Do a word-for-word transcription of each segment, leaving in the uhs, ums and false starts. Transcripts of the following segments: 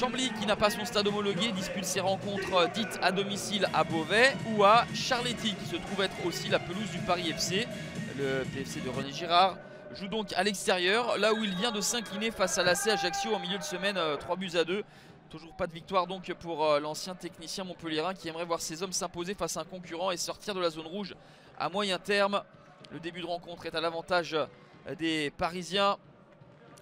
Chambly qui n'a pas son stade homologué dispute ses rencontres dites à domicile à Beauvais ou à Charléty qui se trouve être aussi la pelouse du Paris F C. Le P F C de René Girard joue donc à l'extérieur, là où il vient de s'incliner face à l'A C Ajaccio en milieu de semaine, trois buts à deux. Toujours pas de victoire donc pour l'ancien technicien montpelliérain qui aimerait voir ses hommes s'imposer face à un concurrent et sortir de la zone rouge à moyen terme. Le début de rencontre est à l'avantage des Parisiens,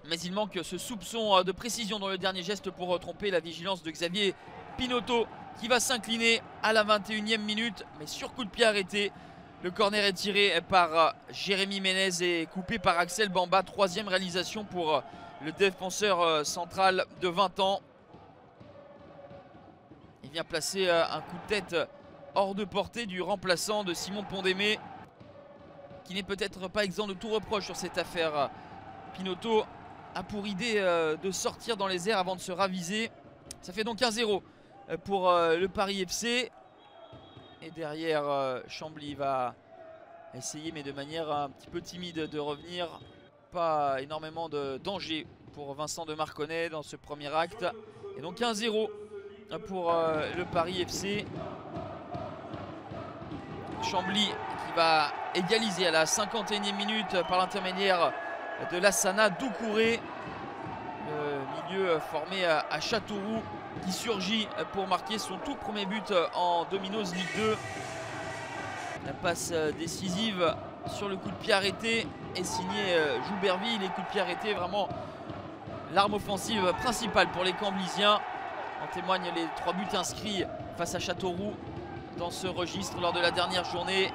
mais il manque ce soupçon de précision dans le dernier geste pour tromper la vigilance de Xavier Pinoteau qui va s'incliner à la vingt et unième minute, mais sur coup de pied arrêté. Le corner est tiré par Jérémy Menez et coupé par Axel Bamba. Troisième réalisation pour le défenseur central de vingt ans. Il vient placer un coup de tête hors de portée du remplaçant de Simon Pondémé, qui n'est peut-être pas exempt de tout reproche sur cette affaire. Pinoteau a pour idée de sortir dans les airs avant de se raviser. Ça fait donc un zéro pour le Paris F C. Et derrière, Chambly va essayer, mais de manière un petit peu timide, de revenir. Pas énormément de danger pour Vincent Demarconnay dans ce premier acte. Et donc un zéro pour le Paris F C. Chambly qui va égaliser à la cinquante et unième minute par l'intermédiaire de Lassana Doucouré, le milieu formé à Châteauroux, qui surgit pour marquer son tout premier but en Domino's Ligue deux. La passe décisive sur le coup de pied arrêté est signée Jouberville. Les coups de pied arrêtés, vraiment l'arme offensive principale pour les Camblisiens. En témoignent les trois buts inscrits face à Châteauroux dans ce registre lors de la dernière journée.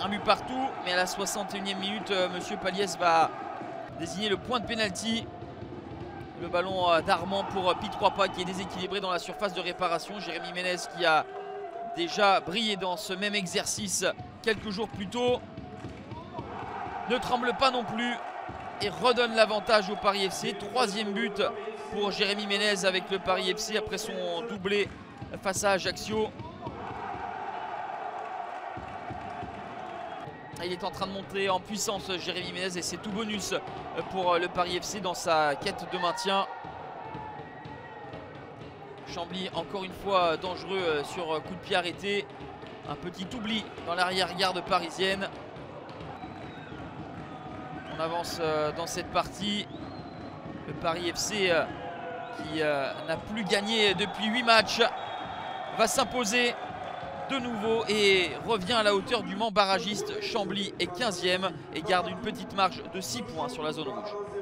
Un but partout, mais à la soixante et unième minute, monsieur Paliès va désigner le point de pénalty. Le ballon d'Armand pour Pitroipa qui est déséquilibré dans la surface de réparation. Jérémy Menez qui a déjà brillé dans ce même exercice quelques jours plus tôt ne tremble pas non plus et redonne l'avantage au Paris F C. Troisième but pour Jérémy Menez avec le Paris F C après son doublé face à Ajaccio. Il est en train de monter en puissance, Jérémy Menez, et c'est tout bonus pour le Paris F C dans sa quête de maintien. Chambly encore une fois dangereux sur coup de pied arrêté. Un petit oubli dans l'arrière-garde parisienne. On avance dans cette partie. Le Paris F C qui n'a plus gagné depuis huit matchs va s'imposer de nouveau et revient à la hauteur du Mans barragiste. Chambly est quinzième et garde une petite marge de six points sur la zone rouge.